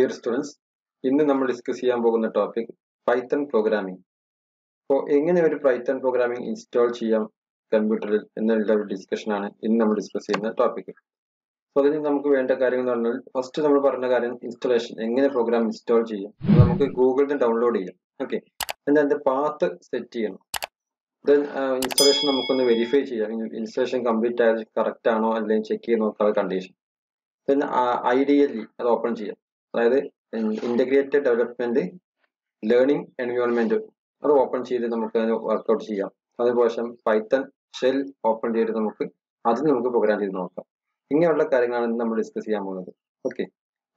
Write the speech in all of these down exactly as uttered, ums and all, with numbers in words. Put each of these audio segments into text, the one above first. Dear students, in the number discuss the topic Python programming. So, how Python programming install the computer in the discussion in the discuss the topic. So, we will first installation. How program install the Google and download it. Okay, and then the path set. Then uh, installation verify installation complete correct and check the condition. Then uh, I D L E open check. That is integrated development learning environment. That open check. Then we work out check. That Python shell open check. Then we that we program check. Now we will discuss this. Okay.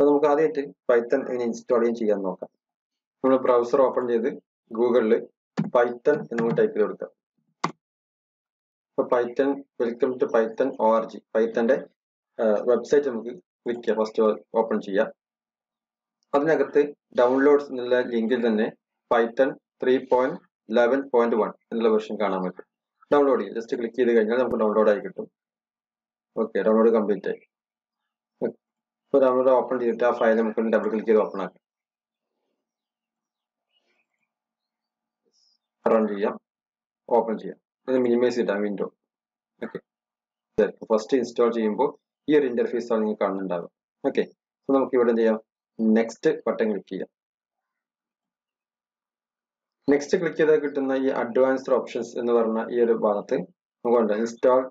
So we will Python install check. We browser open check. Google Python and type it. So Python, welcome to Python org. Python uh, website click first open cheya. Adinagatte downloads nalla link il thanne Python three point eleven point one enna version kaanam vittu. Download cheya. Just click cheyidu kanjal namukku download ayi kittum. Okay, download complete ayi. So download open cheyidu aa file namukku double click cheyidu open aakka. Run here, open here, then minimize it on window. Okay, that first install the here interface on the okay, so now we will next button click here. Next click here, the advanced options in the varna here bar thing. Install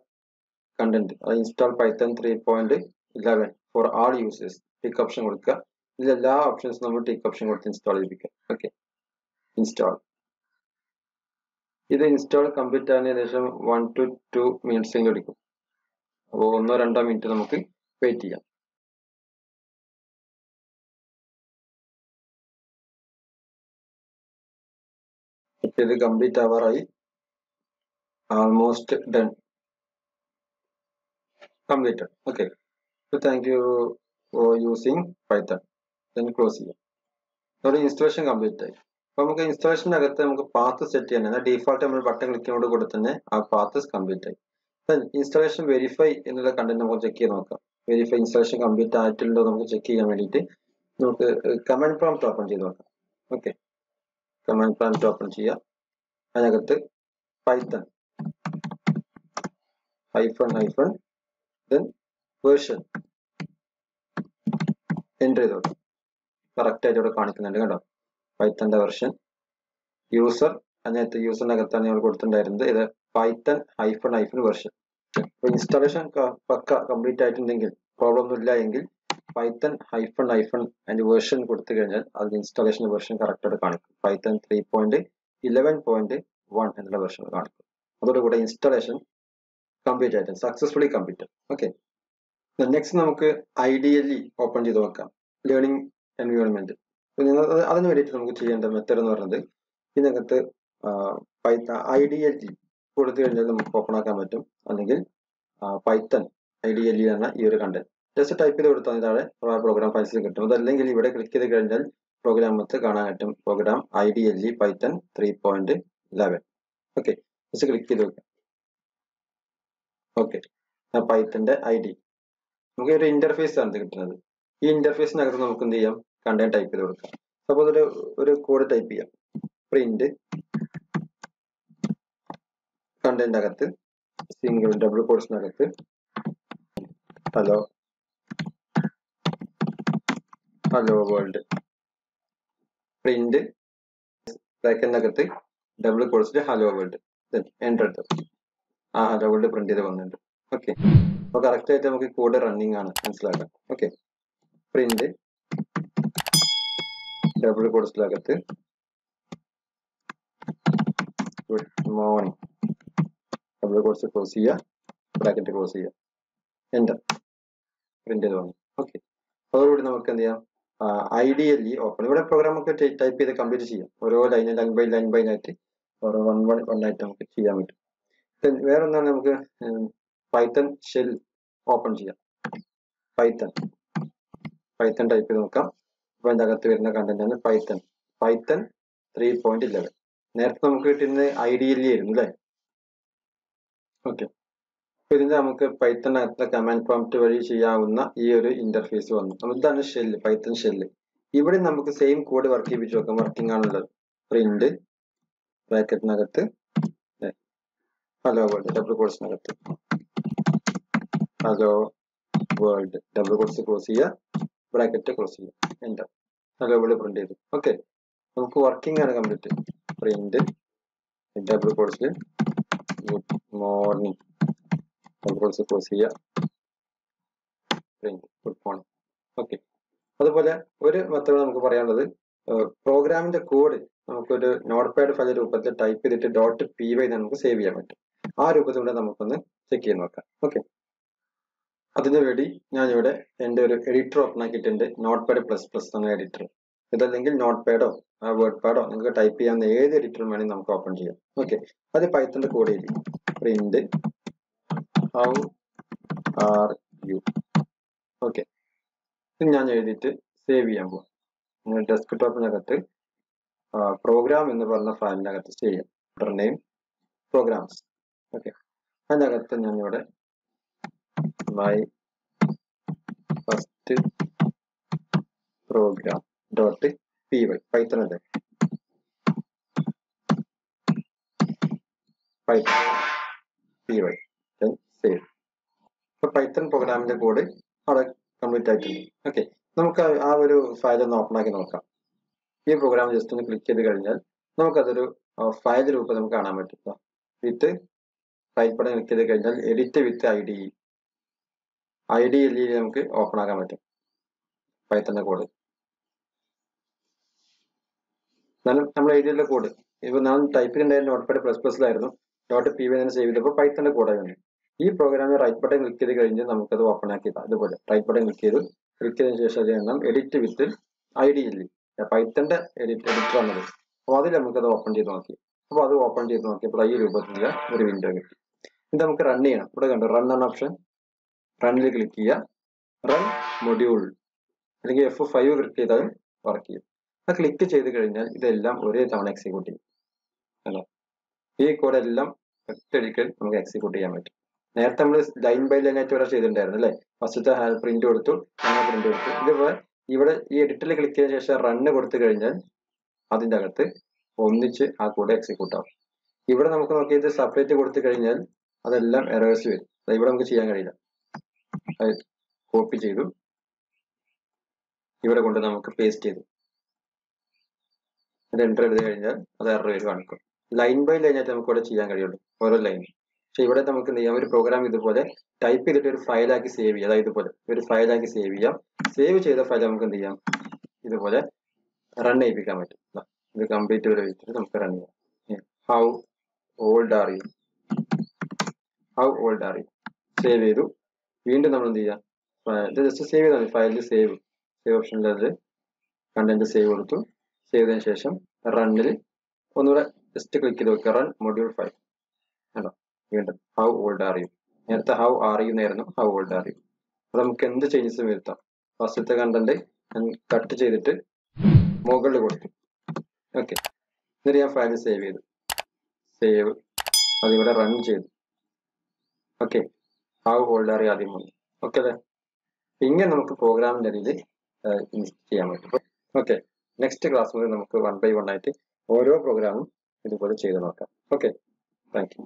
content, install Python three point eleven for all users. Take option would come. These are options number take option would install it. Okay, install. This install complete one to two minutes. So, we will wait. It is complete our almost done. Completed. Okay. So thank you for using Python. Then close here. Now the installation complete. If we installation, we will path set the default button click on path is complete. Then installation verify the content check verify installation complete title check command prompt open okay. Command prompt open Python hyphen hyphen then version enter correct Python version user and at the user is Python hyphen hyphen version. For installation complete title problem Python hyphen hyphen and version the installation version corrected Python three point eleven point one and the version correct. Installation complete item successfully completed. Okay. The next I D L E open the learning environment. That's why we have to use the method. We have to use the I D L E. We have to use the Python I D L E. Just type it in the program files. Click on the program program I D L E Python three point eleven. Okay, just click it. Okay, Python I D. We have to use the interface. This interface is content type it. Suppose a code type here. Print content agathe single double quotes agathe. Hello. Hello world. Print second agathe double quotes hello world. Then enter the ah hello world print the one. Okay. So correct item code running on okay. Print double quotes lagate. Good morning. Double quotes close here. Bracket close here. Enter. Printed one. Okay. Now uh, ideally open. What program type the complete here. Or line line by line by night. Or one one one item. Then where on the um, Python shell open here. Python. Python type the when the content Python Python three point eleven. Next, we I D L E. Okay. Python command prompt interface. Shell Python shell. ഇവിടെ നമുക്ക് same code work ചെയ്യിപ്പിച്ചു നോക്കാം. Working ആണല്ലോ. Print ബ്രാക്കറ്റിനകത്ത് hello world double കോഴ്സിനകത്ത് hello world double quotes close ചെയ്യുക, bracket close ചെയ്യുക, എന്താ hello world print ചെയ്തു. ഓക്കെ, നമുക്ക് വർക്കിംഗ് ആണ് കംപ്ലീറ്റ്. പ്രിന്റ് ഡബിൾ കോഴ്സിൽ good morning double quotes close ചെയ്യുക, പ്രിന്റ് ഗുഡ് മോർണിംഗ്. ഓക്കെ, അതുപോലെ ഒരു മെത്തേഡ് നമുക്ക് പറയാനുള്ളത് പ്രോഗ്രാമിന്റെ കോഡ് നമുക്കൊരു നോട്ട് പാഡ് ഫയൽ രൂപത്തിൽ ടൈപ്പ് ചെയ്തിട്ട് ഡോട്ട് പി വൈ നമുക്ക് സേവ് ചെയ്യാൻ പറ്റും. ആ രൂപത്തിലൂടെ നമുക്കൊന്ന് ചെക്ക് ചെയ്ത് നോക്കാം. ഓക്കെ, അതിനുവേണ്ടി ഞാനിവിടെ എൻ്റെ ഒരു എഡിറ്റർ ഓപ്പൺ ആക്കിയിട്ടുണ്ട്. നോട്ട് പാഡ് പ്ലസ് പ്ലസ് എന്ന എഡിറ്റർ. ഇതല്ലെങ്കിൽ നോട്ട് പാഡോ വേർഡ് പാഡോ നിങ്ങൾക്ക് ടൈപ്പ് ചെയ്യാവുന്ന ഏത് എഡിറ്ററും വേണമെങ്കിൽ നമുക്ക് ഓപ്പൺ ചെയ്യാം. ഓക്കെ, അത് പൈത്തന്റെ കോഡ് എഴുതി print how are you. Okay, ഞാൻ എഴുതിയിട്ട് സേവ് ചെയ്യാൻ പോകാം. ഡെസ്ക് ടോപ്പിനകത്ത് പ്രോഗ്രാം എന്ന് പറഞ്ഞ ഫയലിനകത്ത് സേവ് ചെയ്യാം. Darr name programmes. ഓക്കെ, അതിനകത്ത് ഞാനിവിടെ my first program dot P Y python അല്ലേ പൈത്തൺ പി വൈ സേവ്. ഇപ്പൊ പൈത്തൺ പ്രോഗ്രാമിന്റെ കോഡ് അവിടെ കംപ്ലീറ്റ് ആയിട്ടുണ്ട്. ഓക്കെ, നമുക്ക് ആ ഒരു ഫയൽ ഒന്ന് ഓപ്പൺ ആക്കി നോക്കാം. ഈ പ്രോഗ്രാം ജസ്റ്റ് ഒന്ന് ക്ലിക്ക് ചെയ്ത് കഴിഞ്ഞാൽ നമുക്കതൊരു ഫയൽ രൂപം നമുക്ക് കാണാൻ പറ്റും. വിത്ത് ഫയൽ പടം ക്ലിക്ക് ചെയ്ത് കഴിഞ്ഞാൽ edit with I D I D L നമുക്ക് ഓപ്പൺ ആക്കാൻ പറ്റും പൈത്തന്റെ കോഡ്. എന്നാലും നമ്മൾ ഐഡിയിലെ കോഡ് ഇപ്പൊ നാം ടൈപ്പ് ചെയ്തിട്ടുണ്ടായിരുന്നു നോട്ട് പാഡ് പ്ലസ് പ്ലസിലായിരുന്നു. ഡോട്ട് പി വി തന്നെ സേവ് ചെയ്തപ്പോൾ പൈത്തന്റെ കോഡായി വേണ്ടി ഈ പ്രോഗ്രാമിൽ റൈറ്റ് ബട്ടൺ ക്ലിക്ക് ചെയ്ത് കഴിഞ്ഞാൽ നമുക്കത് ഓപ്പൺ ആക്കി അതുപോലെ റൈറ്റ് ബട്ടൺ ക്ലിക്ക് ചെയ്തു ക്ലിക്ക് ചെയ്തതിനു ശേഷം അത് എണ്ണം എഡിറ്റ് വിത്ത് ഐ ഡി ഇല്ലേ പൈത്തന്റെ എഡിറ്റ് എഡിറ്റർ വന്നത്. അപ്പോൾ അതിൽ നമുക്കത് ഓപ്പൺ ചെയ്ത് നോക്കി. അപ്പോൾ അത് ഓപ്പൺ ചെയ്ത് നോക്കിയപ്പോൾ ഈ രൂപത്തിലുള്ള ഒരു വിൻഡോ കിട്ടി. ഇത് നമുക്ക് റൺ ചെയ്യണം. ഇവിടെ കണ്ടു റൺ എന്ന ഓപ്ഷൻ. റണ്ണിൽ ക്ലിക്ക് ചെയ്യുക, റൺ മൊഡ്യൂൾ അല്ലെങ്കിൽ എഫ് ഫൈവ് ക്ലിക്ക് ചെയ്താൽ വർക്ക് ചെയ്യും. അത് ക്ലിക്ക് ചെയ്ത് കഴിഞ്ഞാൽ ഇതെല്ലാം ഒരേ തവണ എക്സിക്യൂട്ട് ചെയ്യും. അല്ല, ഈ കോഡെല്ലാം ഒറ്റയടിക്കൽ നമുക്ക് എക്സിക്യൂട്ട് ചെയ്യാൻ പറ്റും. നേരത്തെ നമ്മൾ ലൈൻ ബൈ ലൈൻ ആയിട്ട് ഇവിടെ ചെയ്തിട്ടുണ്ടായിരുന്നു അല്ലേ. ഫസ്റ്റത്തെ പ്രിന്റ് കൊടുത്തു, അങ്ങനെ പ്രിന്റ് കൊടുത്തു. ഇതുപോലെ ഇവിടെ ഈ എഡിറ്ററിൽ ക്ലിക്ക് ചെയ്ത ശേഷം റണ്ണ് കൊടുത്തു കഴിഞ്ഞാൽ അതിൻ്റെ അകത്ത് ഒന്നിച്ച് ആ കൂടെ എക്സിക്യൂട്ട് ആവും. ഇവിടെ നമുക്ക് നോക്കിയത് സെപ്പറേറ്റ് കൊടുത്തു കഴിഞ്ഞാൽ അതെല്ലാം എറേഴ്സ് വരും. ഇവിടെ നമുക്ക് ചെയ്യാൻ കഴിയില്ല. കോപ്പി ചെയ്തു ഇവിടെ കൊണ്ട് നമുക്ക് പേസ്റ്റ് ചെയ്തു ഇത് എൻ്റർ എടുത്തു കഴിഞ്ഞാൽ അത് എറർ വരും കാണിക്കും. ലൈൻ ബൈ ലൈൻ ആയിട്ട് നമുക്ക് ഇവിടെ ചെയ്യാൻ കഴിയുള്ളൂ ഓരോ ലൈൻ. പക്ഷെ ഇവിടെ നമുക്ക് എന്ത് ചെയ്യാം, ഒരു പ്രോഗ്രാം ഇതുപോലെ ടൈപ്പ് ചെയ്തിട്ട് ഒരു ഫയലാക്കി സേവ് ചെയ്യാം. അതായത് ഇതുപോലെ ഒരു ഫയലാക്കി സേവ് ചെയ്യാം. സേവ് ചെയ്ത ഫയൽ നമുക്ക് എന്ത് ചെയ്യാം, ഇതുപോലെ റൺ ചെയ്യിപ്പിക്കാൻ പറ്റും. ഇത് കംപ്ലീറ്റ് വരെ വെച്ചിട്ട് നമുക്ക് റൺ ചെയ്യാം. How old are you how old are you save ചെയ്തു. വീണ്ടും നമ്മൾ എന്ത് ചെയ്യാം, ഇത് ജസ്റ്റ് സേവ് ചെയ്താൽ മതി. ഫയലിൽ സേവ് സേവ് ഓപ്ഷനിലത് കണ്ടന്റ് സേവ് കൊടുത്തു. സേവ് ചെയ്തതിന് ശേഷം റണ്ണിൽ ഒന്നുകൂടെ ജസ്റ്റ് ക്ലിക്ക് ചെയ്ത് നോക്കുക, റൺ മൊഡ്യൂൾ ഫൈവ്. ആണോ വീണ്ടും ഹൗ ഓൾഡ് ആർ യു. നേരത്തെ ഹൗ ആർ യു എന്നായിരുന്നു ഹൗ ഓൾഡ് ആർ യു. അപ്പോൾ നമുക്ക് എന്ത് ചേഞ്ചസും വരുത്താം. ഫസ്റ്റത്തെ കണ്ടന്റ് ഞാൻ കട്ട് ചെയ്തിട്ട് മുകളിൽ കൊടുത്തു. ഓക്കെ, എന്നിട്ട് ഞാൻ ഫയൽ സേവ് ചെയ്തു. സേവ് അതിവിടെ റൺ ചെയ്തു. Okay, how old are you ആദ്യം വന്നു. ഓക്കെ അല്ലേ. ഇങ്ങനെ നമുക്ക് പ്രോഗ്രാമിൻ്റെ രീതിയിൽ ഇൻസ്റ്റോൾ ചെയ്യാൻ പറ്റും. ഓക്കെ, നെക്സ്റ്റ് ക്ലാസ് മുതൽ നമുക്ക് വൺ ബൈ വൺ ആയിട്ട് ഓരോ പ്രോഗ്രാമും ഇതുപോലെ ചെയ്ത് നോക്കാം. Okay, thank U.